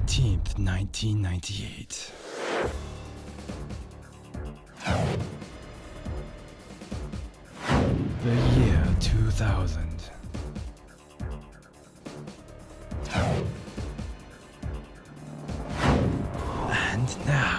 18th, 1998. The year 2000. And now,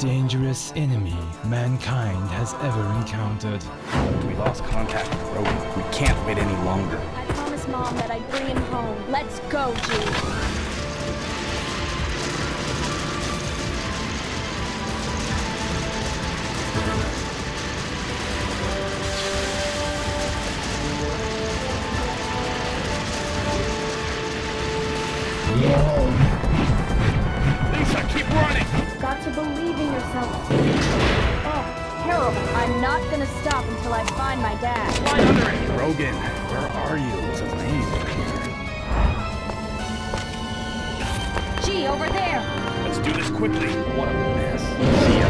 dangerous enemy mankind has ever encountered. We lost contact with Rogan. We can't wait any longer. I promised Mom that I'd bring him home. Let's go, G. I'm not gonna stop until I find my dad. Right under it! Rogan, where are you? It's a maze right here. Gee, over there! Let's do this quickly. What a mess. See ya.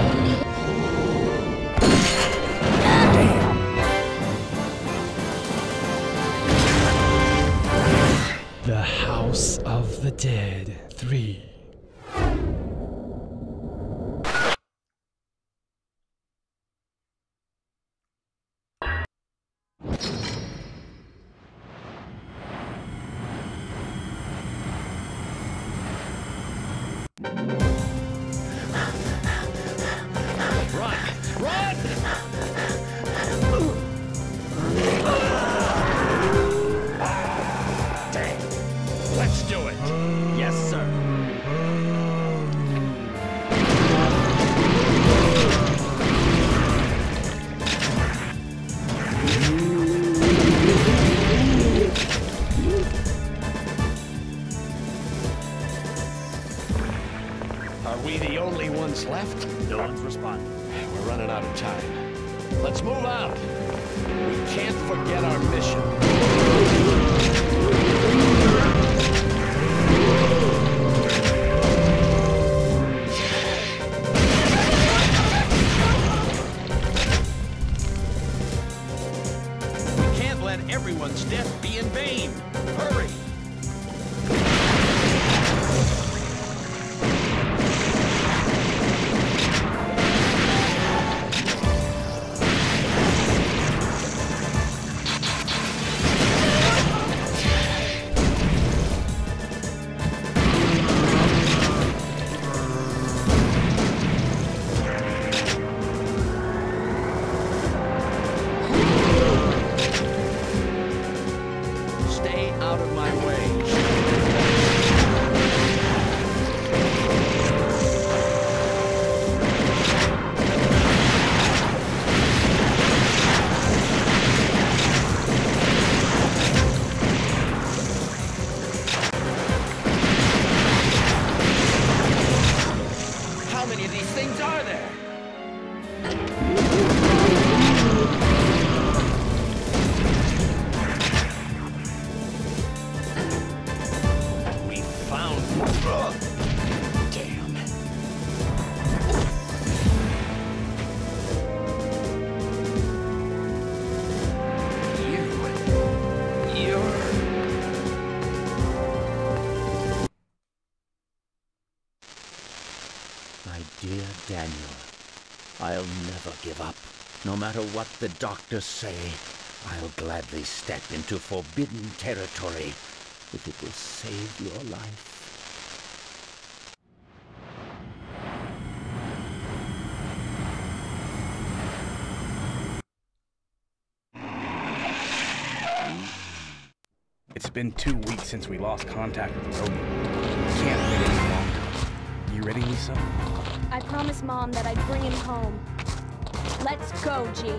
Damn. The House of the Dead 3. Left? No one's responding. We're running out of time. Let's move out. We can't forget our mission. We can't let everyone's death be in vain. Hurry! Dear Daniel, I'll never give up. No matter what the doctors say, I'll gladly step into forbidden territory if it will save your life. It's been 2 weeks since we lost contact with Rogan. Can't wait any longer. You ready, Lisa? I promised Mom that I'd bring him home. Let's go, G.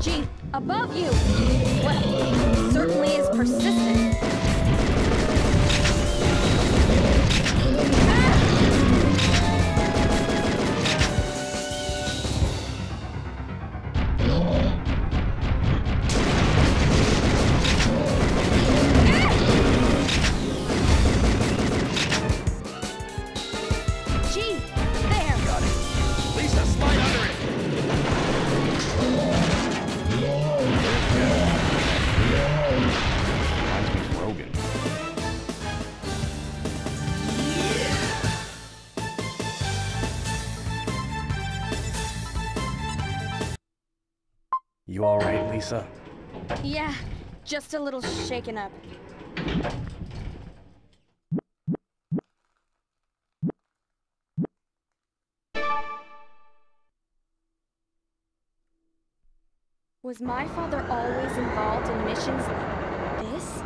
G, above you! Well, certainly is persistent. You all right, Lisa? Yeah, just a little shaken up. Was my father always involved in missions like this?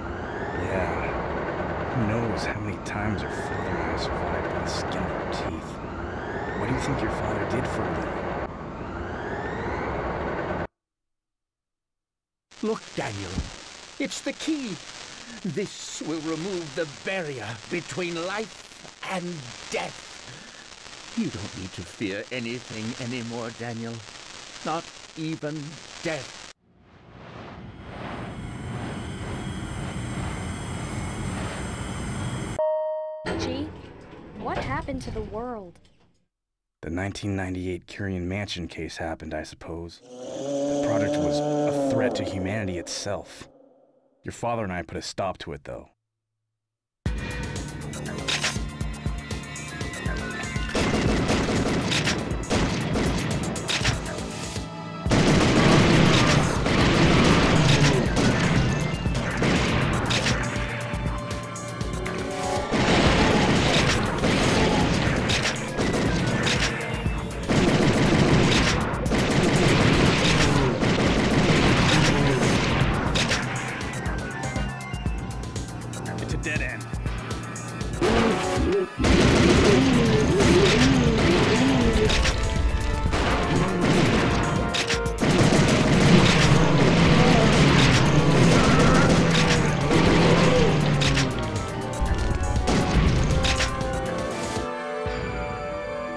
Yeah. Who knows how many times her father and I survived by the skin of her teeth. What do you think your father did for a living? Look, Daniel, it's the key. This will remove the barrier between life and death. You don't need to fear anything anymore, Daniel. Not even death. G, what happened to the world? The 1998 Curien Mansion case happened, I suppose. The project was a threat to humanity itself. Your father and I put a stop to it, though.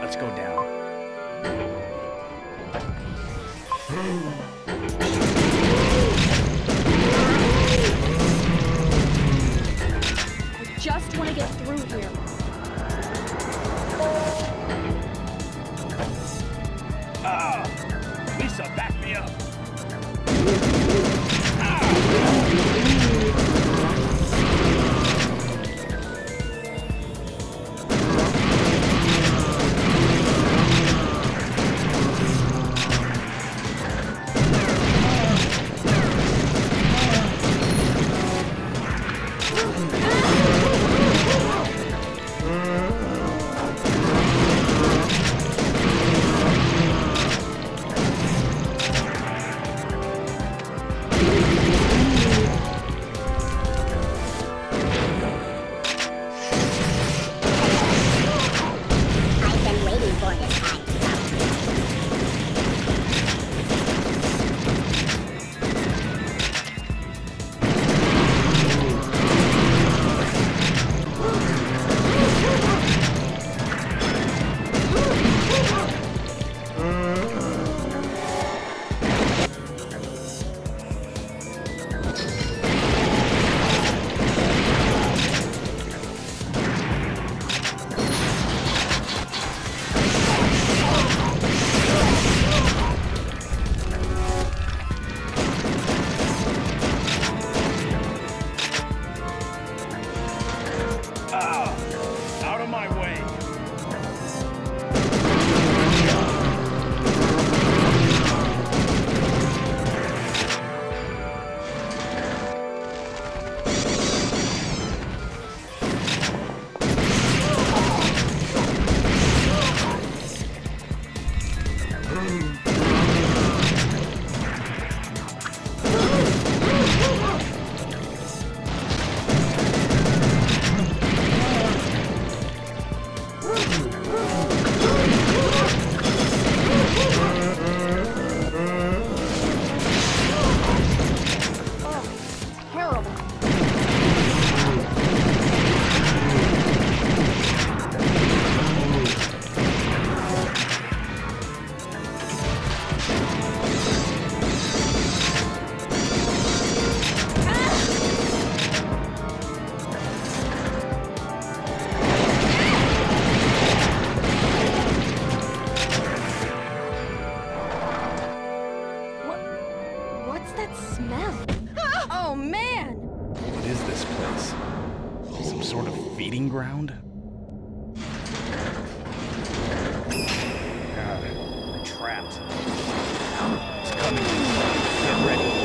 Let's go down. What's that smell? Oh, man! What is this place? Some sort of feeding ground? God, we're trapped. It's coming. Get ready.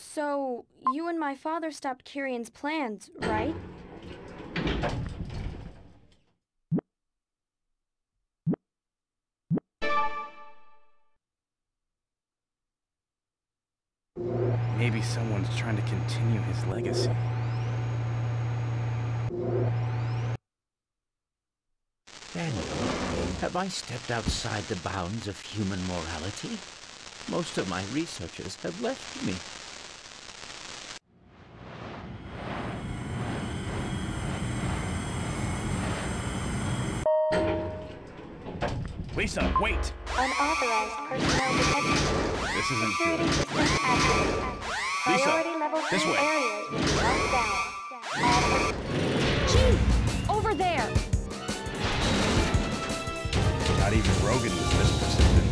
So, you and my father stopped Curien's plans, right? Maybe someone's trying to continue his legacy. Daniel, have I stepped outside the bounds of human morality? Most of my researchers have left me. Lisa, wait! Unauthorized personnel detection. This isn't good. Lisa, this way! G! Over there! Not even Rogan was this persistent.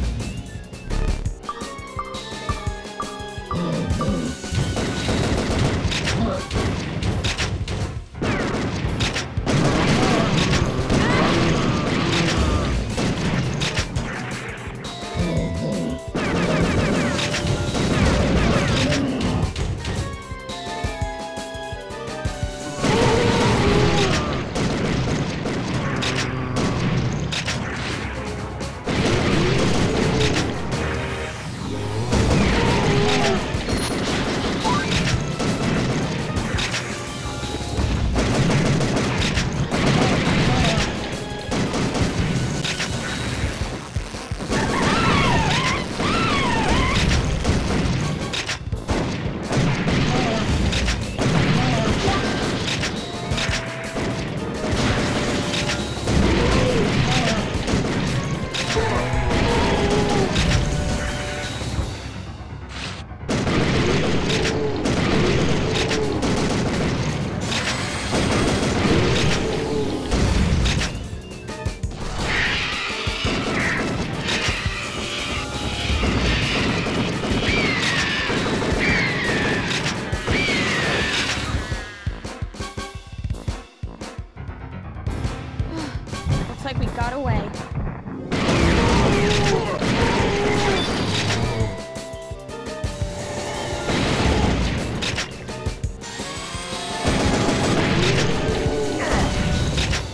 like we got away.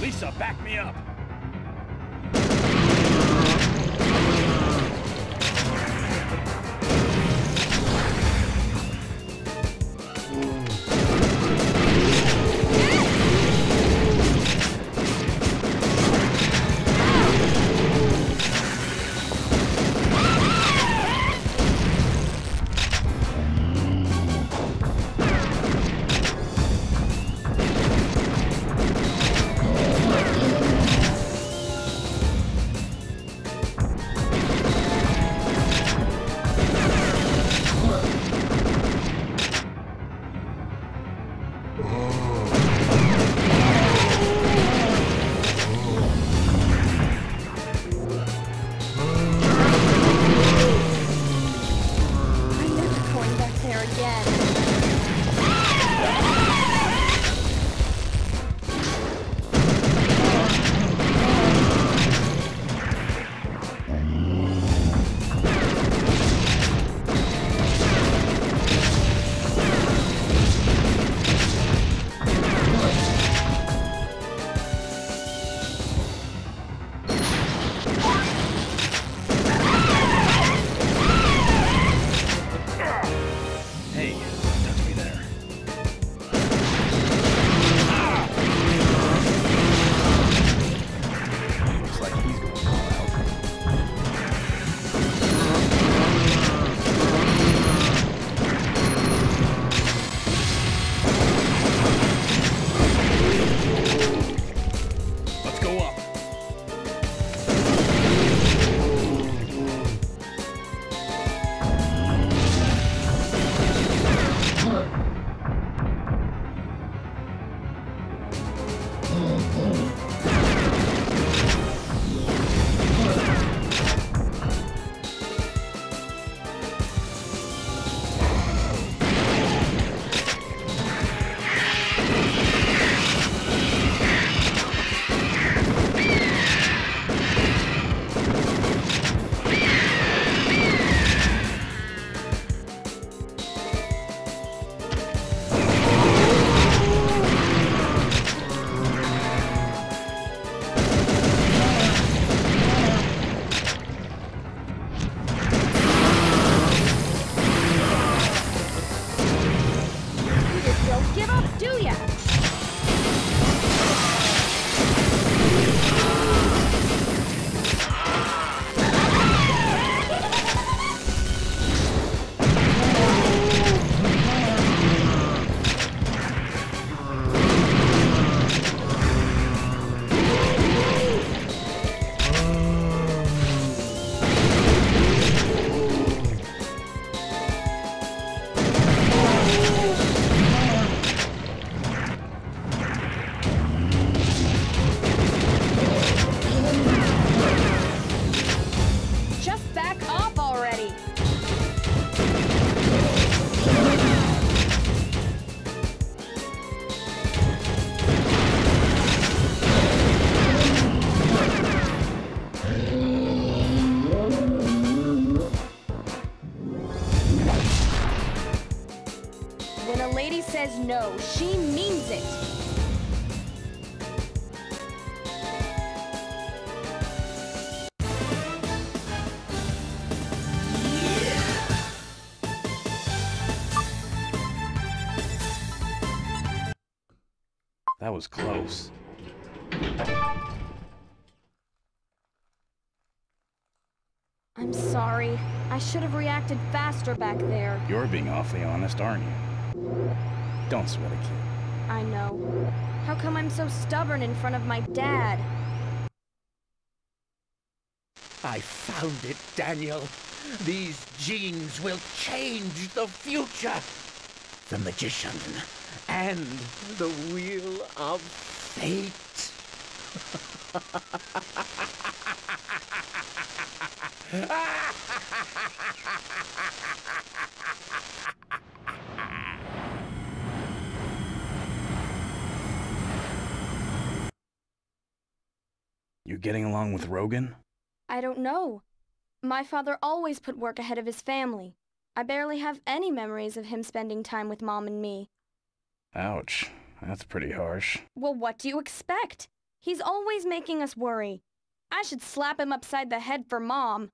Lisa, back me up. No, she means it. That was close. I'm sorry. I should have reacted faster back there. You're being awfully honest, aren't you? Don't sweat it, kid. I know. How come I'm so stubborn in front of my dad? I found it, Daniel. These genes will change the future. The magician and the wheel of fate. getting along with Rogan? I don't know. My father always put work ahead of his family. I barely have any memories of him spending time with Mom and me. Ouch. That's pretty harsh. Well, what do you expect? He's always making us worry. I should slap him upside the head for Mom.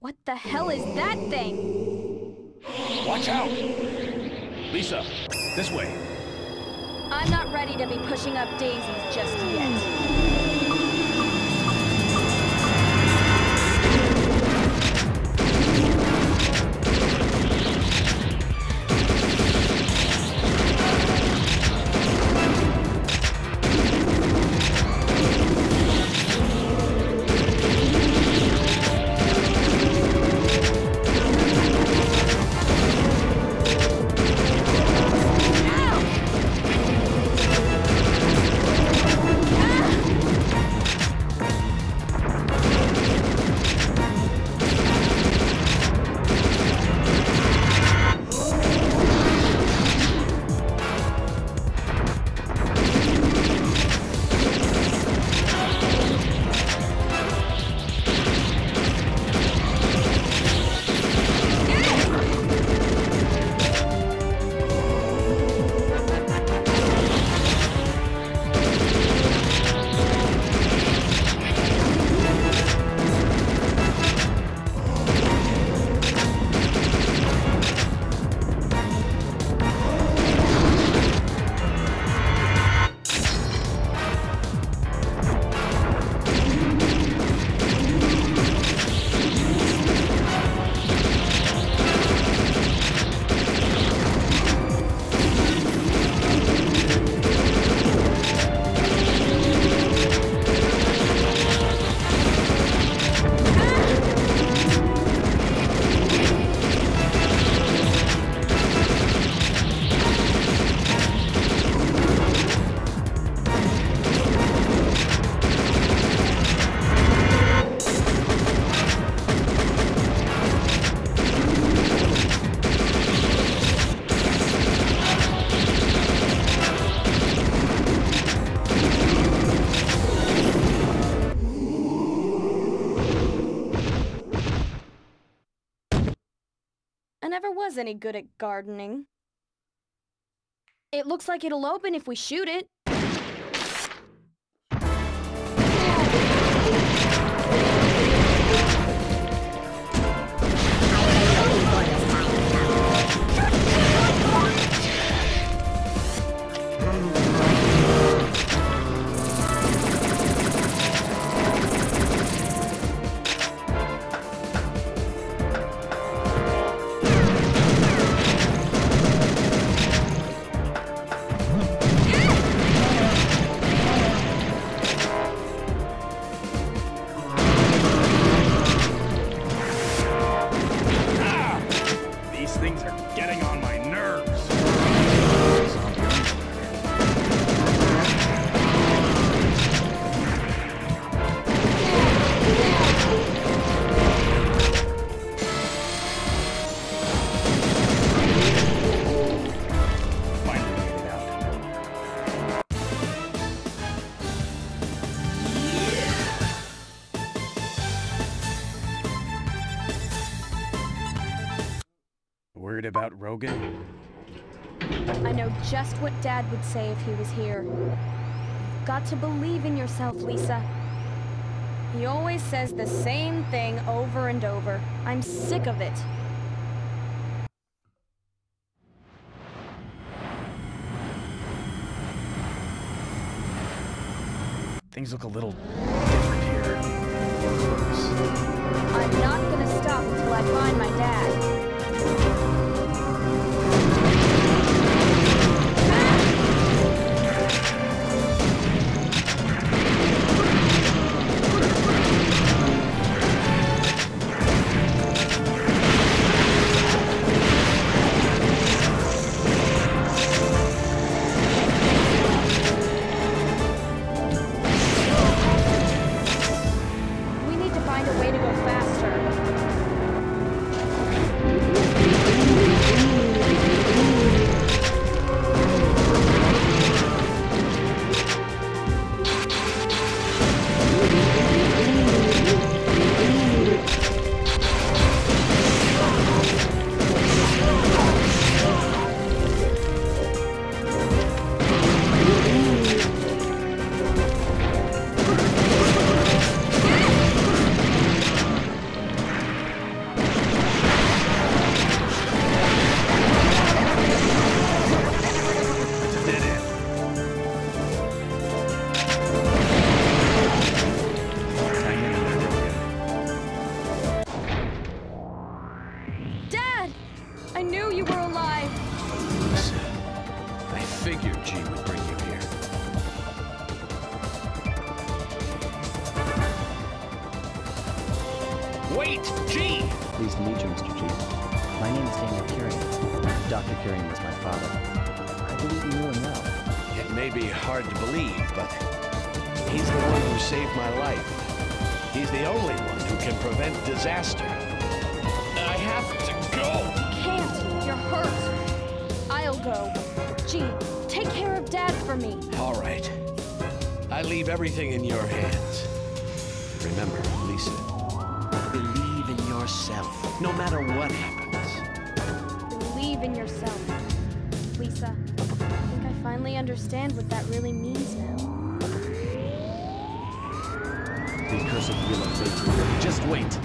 What the hell is that thing? Watch out! Lisa, this way. I'm not ready to be pushing up daisies just yet. Was any good at gardening. It looks like it'll open if we shoot it. heard about Rogan? I know just what Dad would say if he was here. You've got to believe in yourself, Lisa. He always says the same thing over and over. I'm sick of it. Things look a little different here. I'm not gonna stop until I find my dad. Everything in your hands. Remember, Lisa, believe in yourself, no matter what happens. Believe in yourself. Lisa, I think I finally understand what that really means now. The curse of real estate. Just wait.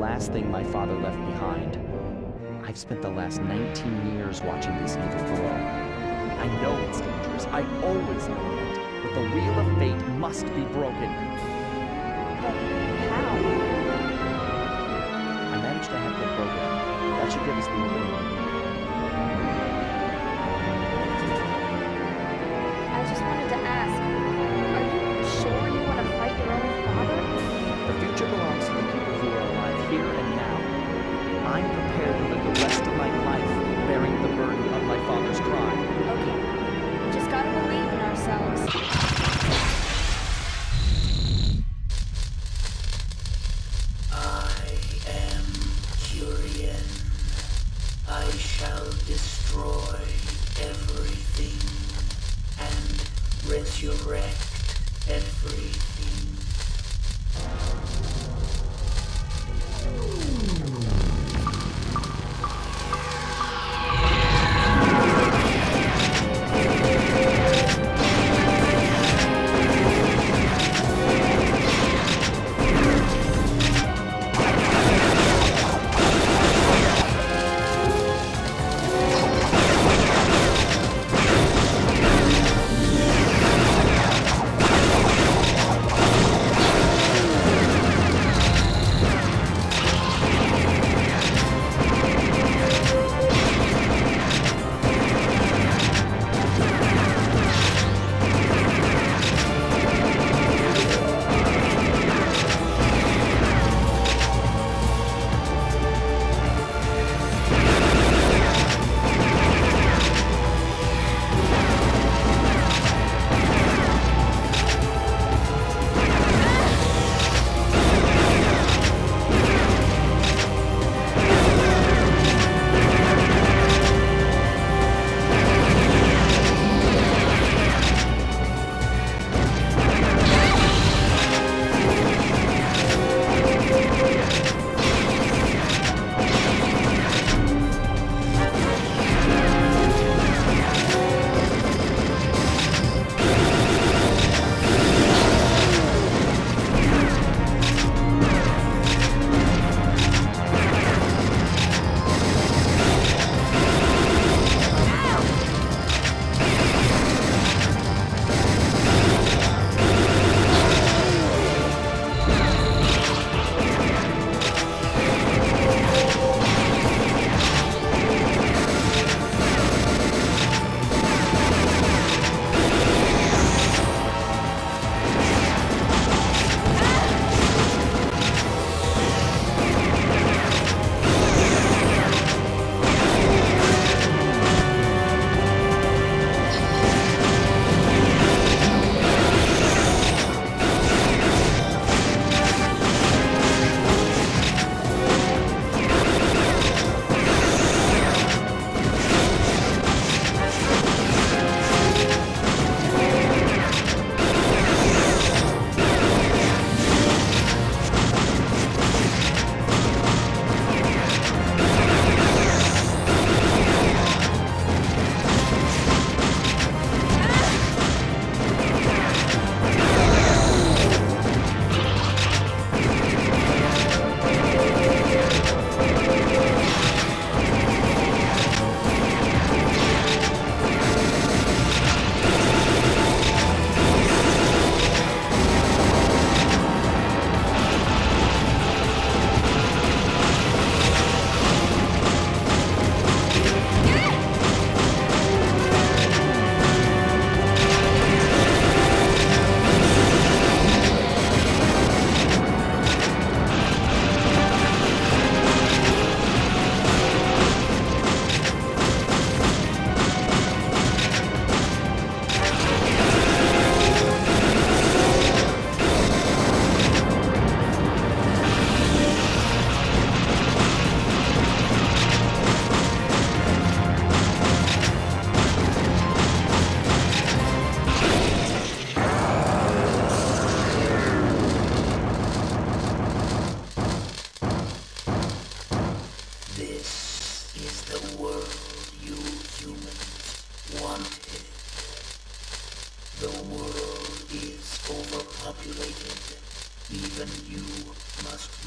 Last thing my father left behind. I've spent the last 19 years watching this evil grow. I know it's dangerous. I've always known it. But the wheel of fate must be broken. But how? I managed to have the program. That should give us the window. I just wanted to ask, are you sure you want to fight your own father? The future belongs to the people who are here and now. I'm prepared to live the rest of my life bearing the burden of my father's crime. Okay. We just gotta believe in ourselves. I am Curien. I shall destroy everything and resurrect everything.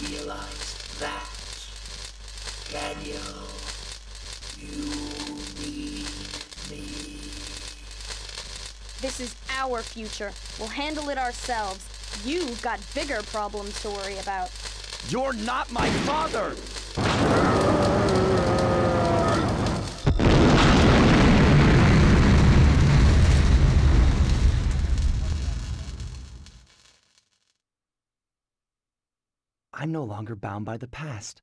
realized that, Daniel, you need me. This is our future. We'll handle it ourselves. You've got bigger problems to worry about. You're not my father! I'm no longer bound by the past.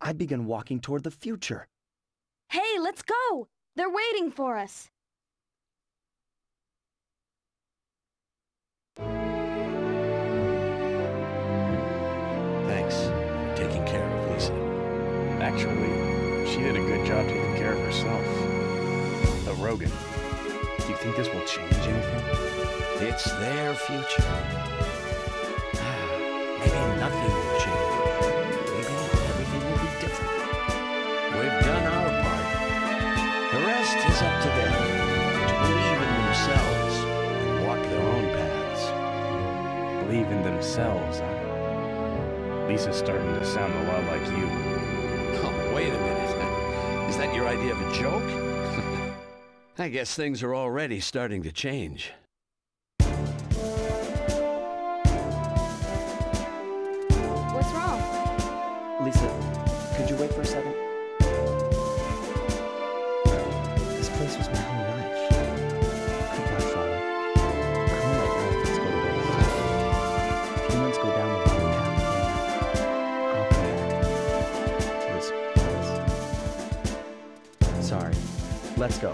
I began walking toward the future. Hey, let's go! They're waiting for us! Thanks for taking care of Lisa. Actually, she did a good job taking care of herself. But Rogan, do you think this will change anything? It's their future. Maybe nothing will change. Maybe everything will be different. We've done our part. The rest is up to them to believe in themselves and walk their own paths. Believe in themselves, Lisa's starting to sound a lot like you. Oh, wait a minute. Is that your idea of a joke? I guess things are already starting to change. What's wrong? Lisa, could you wait for a second? This place was my home life. Goodbye, Father. I don't like how things go to waste. Humans go down the wrong path. How can I? Lisa, please. Sorry. Let's go.